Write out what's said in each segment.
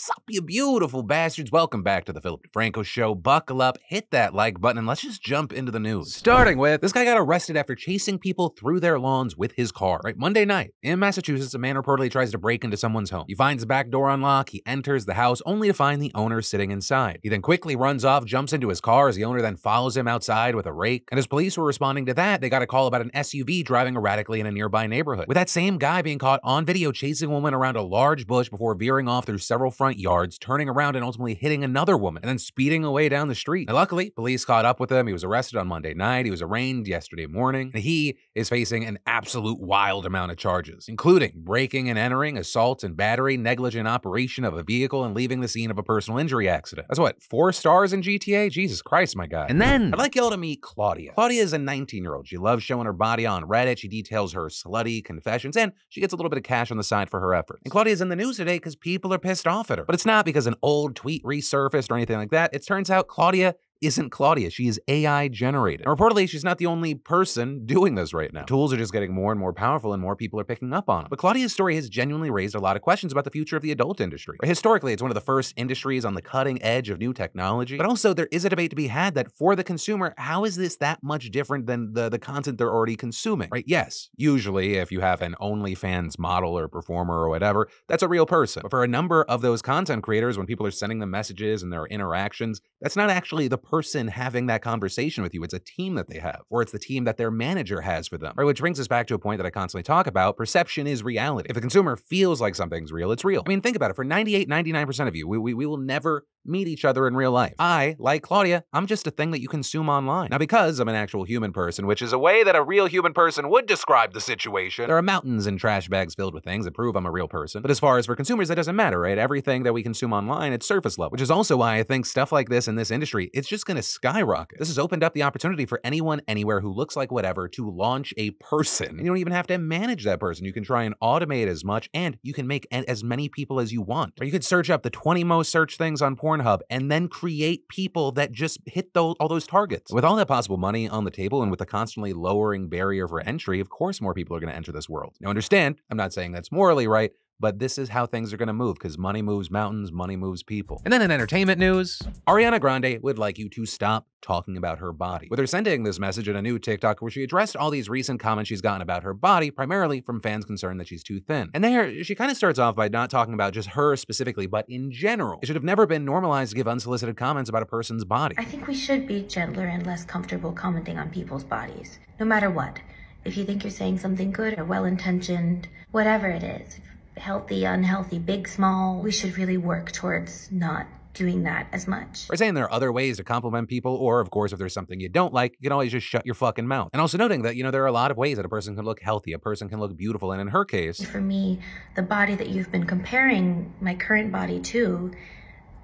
Sup, you beautiful bastards. Welcome back to the Philip DeFranco Show. Buckle up, hit that like button, and let's just jump into the news. Starting with, this guy got arrested after chasing people through their lawns with his car. Right, Monday night in Massachusetts, a man reportedly tries to break into someone's home. He finds the back door unlocked, he enters the house, only to find the owner sitting inside. He then quickly runs off, jumps into his car as the owner then follows him outside with a rake. And as police were responding to that, they got a call about an SUV driving erratically in a nearby neighborhood, with that same guy being caught on video chasing a woman around a large bush before veering off through several front yards, turning around and ultimately hitting another woman and then speeding away down the street. Now, luckily, police caught up with him. He was arrested on Monday night. He was arraigned yesterday morning. And he is facing an absolute wild amount of charges, including breaking and entering, assault and battery, negligent operation of a vehicle, and leaving the scene of a personal injury accident. That's what, 4 stars in GTA? Jesus Christ, my guy. And then I'd like y'all to meet Claudia. Claudia is a 19-year-old. She loves showing her body on Reddit. She details her slutty confessions, and she gets a little bit of cash on the side for her efforts. And Claudia's in the news today because people are pissed off at her. But it's not because an old tweet resurfaced or anything like that. It turns out Claudia isn't Claudia. She is AI generated. And reportedly, she's not the only person doing this right now. The tools are just getting more and more powerful and more people are picking up on them. But Claudia's story has genuinely raised a lot of questions about the future of the adult industry. Historically, it's one of the first industries on the cutting edge of new technology. But also, there is a debate to be had that for the consumer, how is this that much different than the content they're already consuming? Right? Yes, usually if you have an OnlyFans model or performer or whatever, that's a real person. But for a number of those content creators, when people are sending them messages and their interactions, that's not actually the person having that conversation with you. It's a team that they have, or it's the team that their manager has for them, right? Which brings us back to a point that I constantly talk about. Perception is reality. If the consumer feels like something's real, it's real. I mean, think about it. For 99% of you, we will never meet each other in real life. I, like Claudia, I'm just a thing that you consume online. Now, because I'm an actual human person, which is a way that a real human person would describe the situation, there are mountains and trash bags filled with things that prove I'm a real person. But as far as for consumers, that doesn't matter, right? Everything that we consume online, it's surface level, which is also why I think stuff like this in this industry, it's just gonna skyrocket. This has opened up the opportunity for anyone, anywhere who looks like whatever to launch a person. And you don't even have to manage that person. You can try and automate as much, and you can make as many people as you want. Or you could search up the 20 most searched things on Pornhub and then create people that just hit all those targets. With all that possible money on the table and with the constantly lowering barrier for entry, of course more people are gonna enter this world. Now understand, I'm not saying that's morally right, but this is how things are gonna move, because money moves mountains, money moves people. And then in entertainment news, Ariana Grande would like you to stop talking about her body. With her sending this message in a new TikTok where she addressed all these recent comments she's gotten about her body, primarily from fans concerned that she's too thin. And there, she kind of starts off by not talking about just her specifically, but in general. It should have never been normalized to give unsolicited comments about a person's body. I think we should be gentler and less comfortable commenting on people's bodies, no matter what. If you think you're saying something good or well-intentioned, whatever it is, healthy, unhealthy, big, small, we should really work towards not doing that as much. We're saying there are other ways to compliment people, or of course, if there's something you don't like, you can always just shut your fucking mouth. And also noting that, you know, there are a lot of ways that a person can look healthy, a person can look beautiful, and in her case... For me, the body that you've been comparing my current body to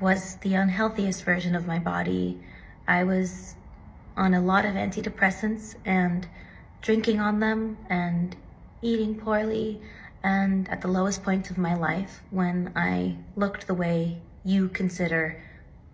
was the unhealthiest version of my body. I was on a lot of antidepressants and drinking on them and eating poorly. And at the lowest point of my life, when I looked the way you consider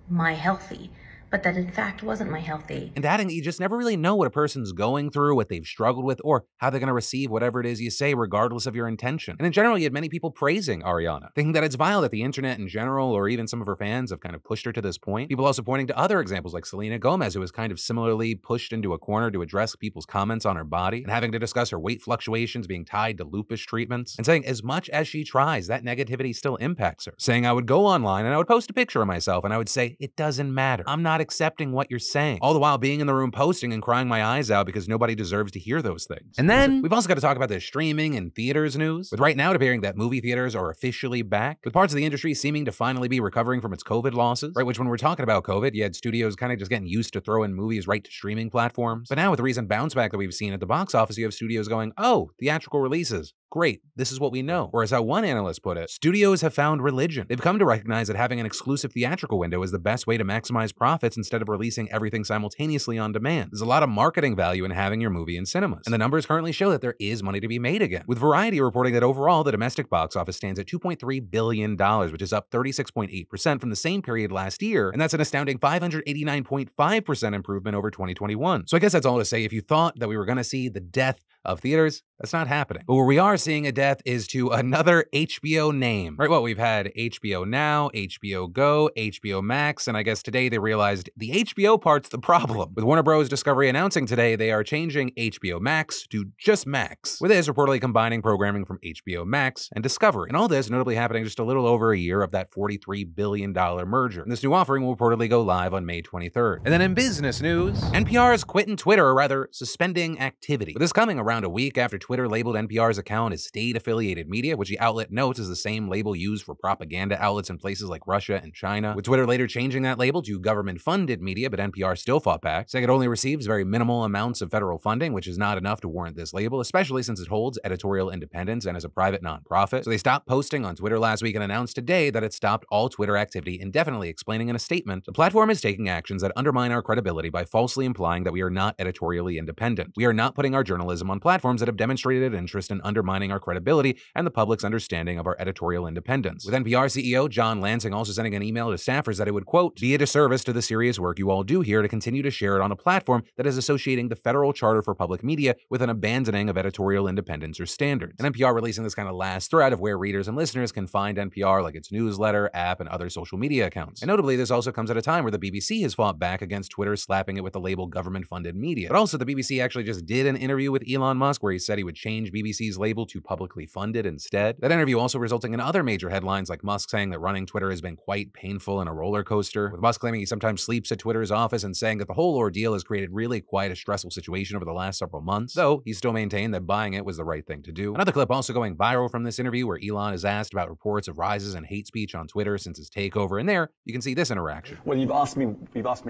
my healthy, but that in fact wasn't my healthy. And adding that you just never really know what a person's going through, what they've struggled with, or how they're gonna receive whatever it is you say, regardless of your intention. And in general, you had many people praising Ariana, thinking that it's vile that the internet in general, or even some of her fans, have kind of pushed her to this point. People also pointing to other examples like Selena Gomez, who was kind of similarly pushed into a corner to address people's comments on her body, and having to discuss her weight fluctuations being tied to lupus treatments, and saying as much as she tries, that negativity still impacts her. Saying I would go online and I would post a picture of myself and I would say, it doesn't matter. I'm not accepting what you're saying. All the while being in the room posting and crying my eyes out because nobody deserves to hear those things. And then we've also got to talk about the streaming and theaters news, with right now it appearing that movie theaters are officially back, with parts of the industry seeming to finally be recovering from its COVID losses, right? Which when we're talking about COVID, you had studios kind of just getting used to throwing movies right to streaming platforms. But now with the recent bounce back that we've seen at the box office, you have studios going, oh, theatrical releases. Great, this is what we know. Or as how one analyst put it, studios have found religion. They've come to recognize that having an exclusive theatrical window is the best way to maximize profits instead of releasing everything simultaneously on demand. There's a lot of marketing value in having your movie in cinemas. And the numbers currently show that there is money to be made again, with Variety reporting that overall, the domestic box office stands at $2.3 billion, which is up 36.8% from the same period last year. And that's an astounding 589.5% improvement over 2021. So I guess that's all to say, if you thought that we were gonna see the death of theaters, that's not happening. But where we are seeing a death is to another HBO name. Right, well, we've had HBO Now, HBO Go, HBO Max, and I guess today they realized the HBO part's the problem. With Warner Bros. Discovery announcing today they are changing HBO Max to just Max, with this reportedly combining programming from HBO Max and Discovery. And all this notably happening just a little over a year of that $43 billion merger. And this new offering will reportedly go live on May 23rd. And then in business news, NPR is quitting Twitter, or rather, suspending activity. With this coming around a week after Twitter labeled NPR's account as state-affiliated media, which the outlet notes is the same label used for propaganda outlets in places like Russia and China, with Twitter later changing that label to government-funded media, but NPR still fought back, saying it only receives very minimal amounts of federal funding, which is not enough to warrant this label, especially since it holds editorial independence and is a private nonprofit. So they stopped posting on Twitter last week and announced today that it stopped all Twitter activity indefinitely, explaining in a statement, "The platform is taking actions that undermine our credibility by falsely implying that we are not editorially independent. We are not putting our journalism on platforms that have demonstrated interest in undermining our credibility and the public's understanding of our editorial independence." With NPR CEO John Lansing also sending an email to staffers that it would, quote, "be a disservice to the serious work you all do here to continue to share it on a platform that is associating the federal charter for public media with an abandoning of editorial independence or standards." And NPR releasing this kind of last thread of where readers and listeners can find NPR, like its newsletter, app, and other social media accounts. And notably, this also comes at a time where the BBC has fought back against Twitter slapping it with the label government-funded media. But also, the BBC actually just did an interview with Elon Musk where he said he would change BBC's label to publicly funded instead. That interview also resulting in other major headlines, like Musk saying that running Twitter has been quite painful and a roller coaster, with Musk claiming he sometimes sleeps at Twitter's office and saying that the whole ordeal has created really quite a stressful situation over the last several months, though he still maintained that buying it was the right thing to do. Another clip also going viral from this interview where Elon is asked about reports of rises in hate speech on Twitter since his takeover, and there you can see this interaction. "Well, you've asked me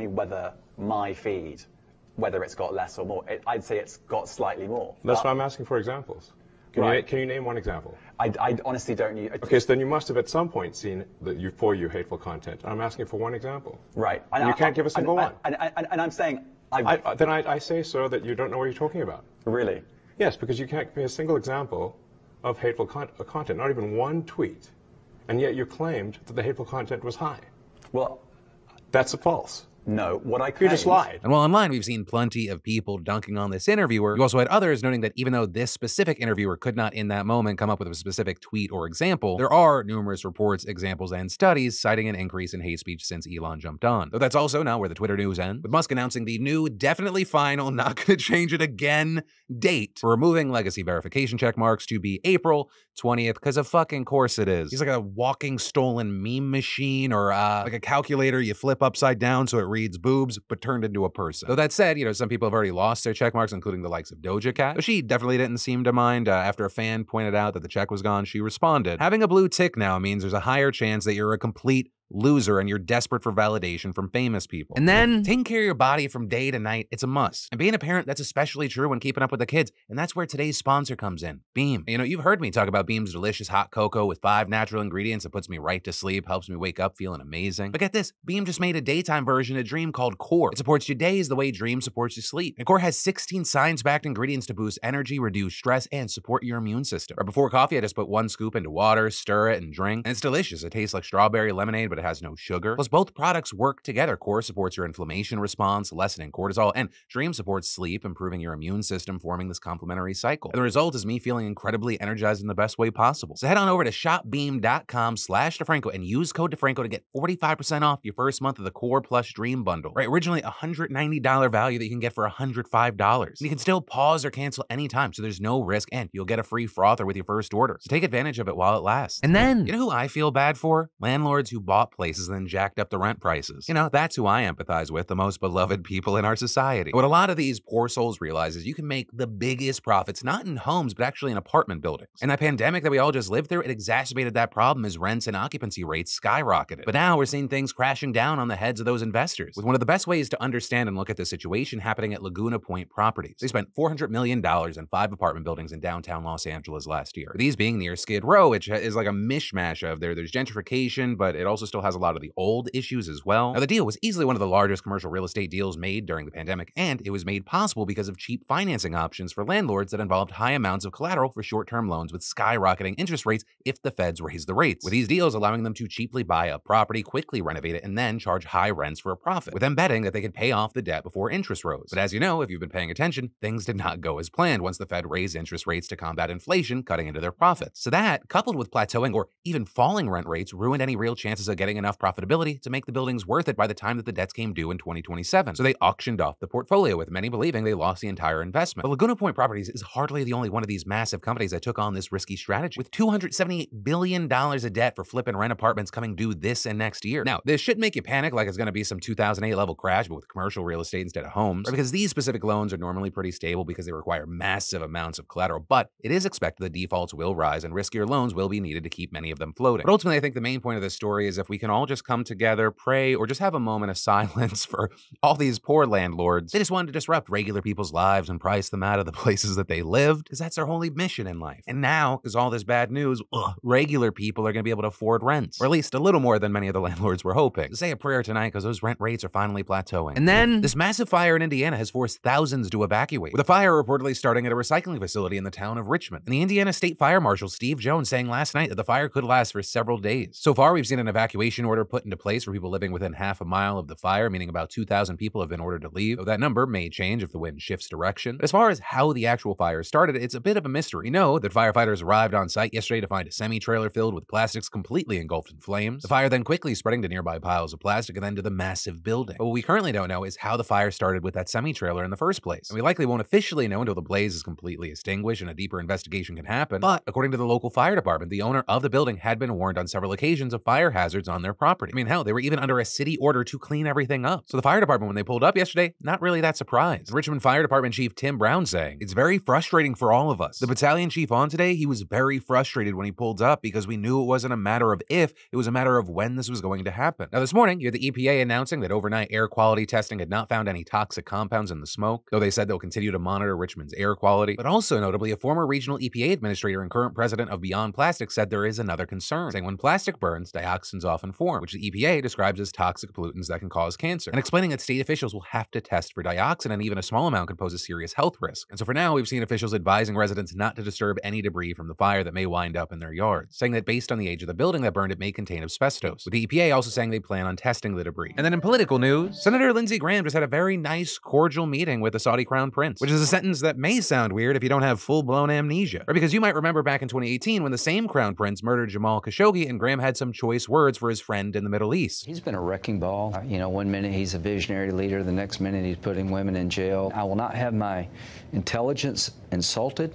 whether my feed, whether it's got less or more. I'd say it's got slightly more." That's why I'm asking for examples. Can you name one example? I honestly don't need... Okay, so then you must have at some point seen your hateful content. I'm asking for one example. Right. And you can't give a single one. And I'm saying... Then I say so that you don't know what you're talking about. Really? Yes, because you can't give me a single example of hateful content, not even one tweet. And yet you claimed that the hateful content was high. Well... That's false. No, what I could just lied. And while online we've seen plenty of people dunking on this interviewer, you also had others noting that even though this specific interviewer could not in that moment come up with a specific tweet or example, there are numerous reports, examples, and studies citing an increase in hate speech since Elon jumped on. Though that's also not where the Twitter news ends, with Musk announcing the new, definitely final, not gonna change it again date for removing legacy verification check marks to be April 20th, because of fucking course it is. He's like a walking stolen meme machine, or like a calculator you flip upside down so it reads boobs, but turned into a person. Though that said, you know, some people have already lost their check marks, including the likes of Doja Cat. But she definitely didn't seem to mind. After a fan pointed out that the check was gone, she responded, "Having a blue tick now means there's a higher chance that you're a complete loser and you're desperate for validation from famous people." And then, taking care of your body from day to night, it's a must. And being a parent, that's especially true when keeping up with the kids. And that's where today's sponsor comes in, Beam. You know, you've heard me talk about Beam's delicious hot cocoa with 5 natural ingredients that puts me right to sleep, helps me wake up feeling amazing. But get this, Beam just made a daytime version of Dream called Core. It supports your days the way Dream supports your sleep. And Core has 16 science-backed ingredients to boost energy, reduce stress, and support your immune system. Right before coffee, I just put 1 scoop into water, stir it, and drink. And it's delicious. It tastes like strawberry lemonade, but it has no sugar. Plus, both products work together. Core supports your inflammation response, lessening cortisol, and Dream supports sleep, improving your immune system, forming this complementary cycle. And the result is me feeling incredibly energized in the best way possible. So head on over to shopbeam.com/DeFranco and use code DeFranco to get 45% off your first month of the Core Plus Dream Bundle. Right, originally $190 value that you can get for $105. And you can still pause or cancel anytime, so there's no risk, and you'll get a free frother with your first order. So take advantage of it while it lasts. And then, you know who I feel bad for? Landlords who bought places and then jacked up the rent prices. You know, that's who I empathize with, the most beloved people in our society. What a lot of these poor souls realize is you can make the biggest profits, not in homes, but actually in apartment buildings. And that pandemic that we all just lived through, it exacerbated that problem as rents and occupancy rates skyrocketed. But now we're seeing things crashing down on the heads of those investors, with one of the best ways to understand and look at the situation happening at Laguna Point Properties. They spent $400 million in 5 apartment buildings in downtown Los Angeles last year, these being near Skid Row, which is like a mishmash of there's gentrification, but it also still has a lot of the old issues as well. Now, the deal was easily one of the largest commercial real estate deals made during the pandemic, and it was made possible because of cheap financing options for landlords that involved high amounts of collateral for short-term loans with skyrocketing interest rates if the feds raised the rates, with these deals allowing them to cheaply buy a property, quickly renovate it, and then charge high rents for a profit, with them betting that they could pay off the debt before interest rose. But as you know, if you've been paying attention, things did not go as planned once the Fed raised interest rates to combat inflation, cutting into their profits. So that, coupled with plateauing or even falling rent rates, ruined any real chances of getting enough profitability to make the buildings worth it by the time that the debts came due in 2027. So they auctioned off the portfolio, with many believing they lost the entire investment. But Laguna Point Properties is hardly the only one of these massive companies that took on this risky strategy, with $278 billion of debt for flip and rent apartments coming due this and next year. Now, this should make you panic like it's going to be some 2008 level crash, but with commercial real estate instead of homes, right? Because these specific loans are normally pretty stable because they require massive amounts of collateral, but it is expected the defaults will rise and riskier loans will be needed to keep many of them floating. But ultimately, I think the main point of this story is if we can all just come together, pray, or just have a moment of silence for all these poor landlords. They just wanted to disrupt regular people's lives and price them out of the places that they lived, because that's their only mission in life. And now, because all this bad news, regular people are going to be able to afford rents, or at least a little more than many of the landlords were hoping. So say a prayer tonight, because those rent rates are finally plateauing. And then this massive fire in Indiana has forced thousands to evacuate, with the fire reportedly starting at a recycling facility in the town of Richmond. And the Indiana State Fire Marshal Steve Jones saying last night that the fire could last for several days. So far, we've seen an evacuation order put into place for people living within half a mile of the fire, meaning about 2,000 people have been ordered to leave, though that number may change if the wind shifts direction. But as far as how the actual fire started, it's a bit of a mystery. We know that firefighters arrived on site yesterday to find a semi-trailer filled with plastics completely engulfed in flames, the fire then quickly spreading to nearby piles of plastic and then to the massive building. But what we currently don't know is how the fire started with that semi-trailer in the first place, and we likely won't officially know until the blaze is completely extinguished and a deeper investigation can happen. But according to the local fire department, the owner of the building had been warned on several occasions of fire hazards on their property. I mean, hell, they were even under a city order to clean everything up. So the fire department, when they pulled up yesterday, not really that surprised. The Richmond Fire Department Chief Tim Brown saying, "It's very frustrating for all of us. The battalion chief on today, he was very frustrated when he pulled up because we knew it wasn't a matter of if, it was a matter of when this was going to happen." Now this morning, you had the EPA announcing that overnight air quality testing had not found any toxic compounds in the smoke, though they said they'll continue to monitor Richmond's air quality. But also notably, a former regional EPA administrator and current president of Beyond Plastic said there is another concern, saying when plastic burns, dioxins often form, which the EPA describes as toxic pollutants that can cause cancer, and explaining that state officials will have to test for dioxin, and even a small amount could pose a serious health risk. And so for now, we've seen officials advising residents not to disturb any debris from the fire that may wind up in their yards, saying that based on the age of the building that burned, it may contain asbestos, with the EPA also saying they plan on testing the debris. And then in political news, Senator Lindsey Graham just had a very nice, cordial meeting with the Saudi Crown Prince, which is a sentence that may sound weird if you don't have full-blown amnesia, right? Because you might remember back in 2018 when the same Crown Prince murdered Jamal Khashoggi and Graham had some choice words for his friend in the Middle East. He's been a wrecking ball. You know, one minute he's a visionary leader, the next minute he's putting women in jail. I will not have my intelligence insulted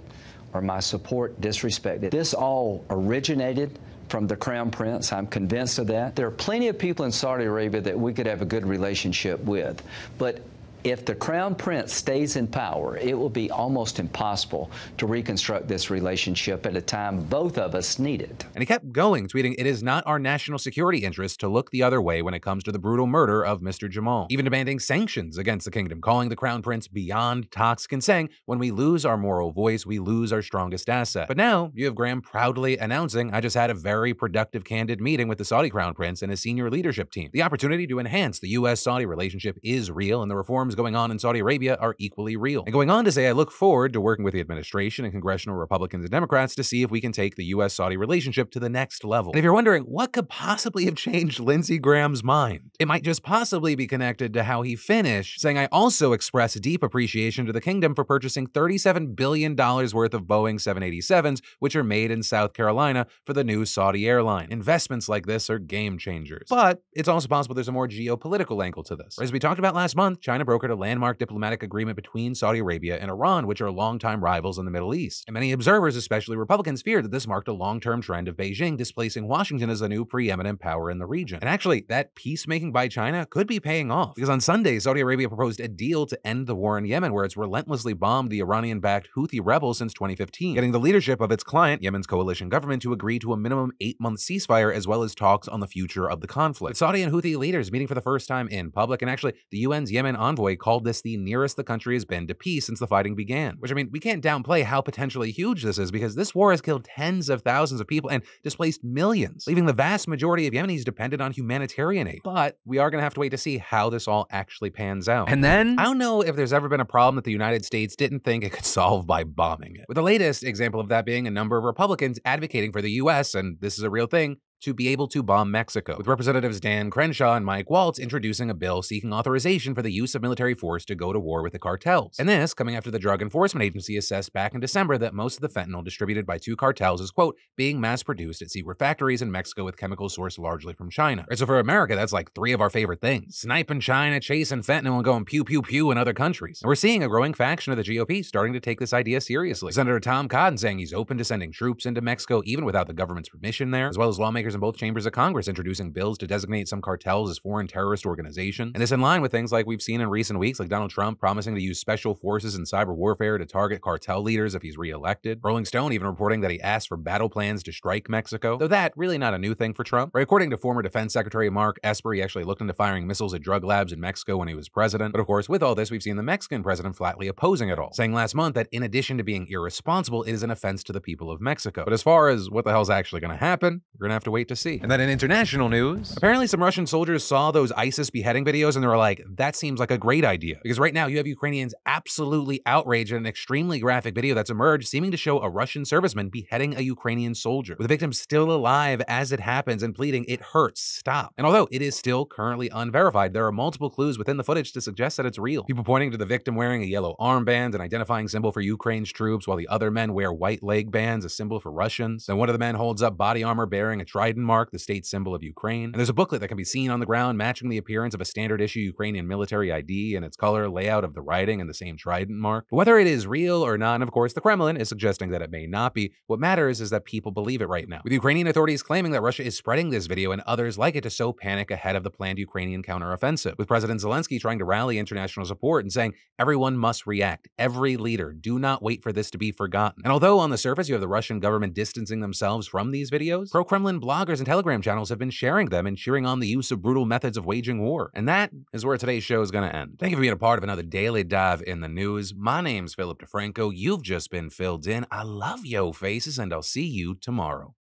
or my support disrespected. This all originated from the Crown Prince. I'm convinced of that. There are plenty of people in Saudi Arabia that we could have a good relationship with, but if the Crown Prince stays in power, it will be almost impossible to reconstruct this relationship at a time both of us need it. And he kept going, tweeting, "It is not our national security interest to look the other way when it comes to the brutal murder of Mr. Jamal," even demanding sanctions against the kingdom, calling the Crown Prince beyond toxic and saying, when we lose our moral voice, we lose our strongest asset. But now you have Graham proudly announcing, "I just had a very productive, candid meeting with the Saudi Crown Prince and his senior leadership team. The opportunity to enhance the U.S.-Saudi relationship is real, and the reforms going on in Saudi Arabia are equally real." And going on to say, "I look forward to working with the administration and congressional Republicans and Democrats to see if we can take the U.S.-Saudi relationship to the next level." And if you're wondering what could possibly have changed Lindsey Graham's mind, it might just possibly be connected to how he finished, saying, "I also express deep appreciation to the kingdom for purchasing $37 billion worth of Boeing 787s, which are made in South Carolina for the new Saudi airline. Investments like this are game changers." But it's also possible there's a more geopolitical angle to this. As we talked about last month, China brokered a landmark diplomatic agreement between Saudi Arabia and Iran, which are longtime rivals in the Middle East. And many observers, especially Republicans, feared that this marked a long-term trend of Beijing displacing Washington as the new preeminent power in the region. And actually, that peacemaking by China could be paying off, because on Sunday, Saudi Arabia proposed a deal to end the war in Yemen, where it's relentlessly bombed the Iranian-backed Houthi rebels since 2015, getting the leadership of its client, Yemen's coalition government, to agree to a minimum 8-month ceasefire, as well as talks on the future of the conflict. With Saudi and Houthi leaders meeting for the first time in public, and actually, the UN's Yemen envoy Hathaway called this the nearest the country has been to peace since the fighting began. Which, I mean, we can't downplay how potentially huge this is, because this war has killed tens of thousands of people and displaced millions, leaving the vast majority of Yemenis dependent on humanitarian aid. But we are going to have to wait to see how this all actually pans out. And then, I don't know if there's ever been a problem that the United States didn't think it could solve by bombing it. With the latest example of that being a number of Republicans advocating for the US, and this is a real thing, to be able to bomb Mexico, with Representatives Dan Crenshaw and Mike Waltz introducing a bill seeking authorization for the use of military force to go to war with the cartels. And this coming after the Drug Enforcement Agency assessed back in December that most of the fentanyl distributed by two cartels is, quote, being mass-produced at seaward factories in Mexico with chemicals sourced largely from China. Right, so for America, that's like three of our favorite things. Sniping China, chasing fentanyl, and going pew pew pew in other countries. And we're seeing a growing faction of the GOP starting to take this idea seriously. Senator Tom Cotton saying he's open to sending troops into Mexico even without the government's permission there, as well as lawmakers in both chambers of Congress introducing bills to designate some cartels as foreign terrorist organizations. And this in line with things like we've seen in recent weeks, like Donald Trump promising to use special forces in cyber warfare to target cartel leaders if he's reelected. Rolling Stone even reporting that he asked for battle plans to strike Mexico, though that really not a new thing for Trump. Right, according to former Defense Secretary Mark Esper, he actually looked into firing missiles at drug labs in Mexico when he was president. But of course, with all this, we've seen the Mexican president flatly opposing it all, saying last month that in addition to being irresponsible, it is an offense to the people of Mexico. But as far as what the hell's actually going to happen, we're going to have to wait to see. And then in international news, apparently some Russian soldiers saw those ISIS beheading videos and they were like, that seems like a great idea. Because right now you have Ukrainians absolutely outraged at an extremely graphic video that's emerged seeming to show a Russian serviceman beheading a Ukrainian soldier, with the victim still alive as it happens and pleading, it hurts, stop. And although it is still currently unverified, there are multiple clues within the footage to suggest that it's real. People pointing to the victim wearing a yellow armband, an identifying symbol for Ukraine's troops, while the other men wear white leg bands, a symbol for Russians. Then one of the men holds up body armor bearing a trident mark, the state symbol of Ukraine. And there's a booklet that can be seen on the ground matching the appearance of a standard issue Ukrainian military ID and its color, layout of the writing, and the same trident mark. But whether it is real or not, and of course the Kremlin is suggesting that it may not be, what matters is that people believe it right now, with Ukrainian authorities claiming that Russia is spreading this video and others like it to sow panic ahead of the planned Ukrainian counteroffensive, with President Zelensky trying to rally international support and saying, everyone must react, every leader, do not wait for this to be forgotten. And although on the surface you have the Russian government distancing themselves from these videos, pro-Kremlin bloggers and Telegram channels have been sharing them and cheering on the use of brutal methods of waging war. And that is where today's show is going to end. Thank you for being a part of another Daily Dive in the News. My name's Philip DeFranco. You've just been filled in. I love yo faces, and I'll see you tomorrow.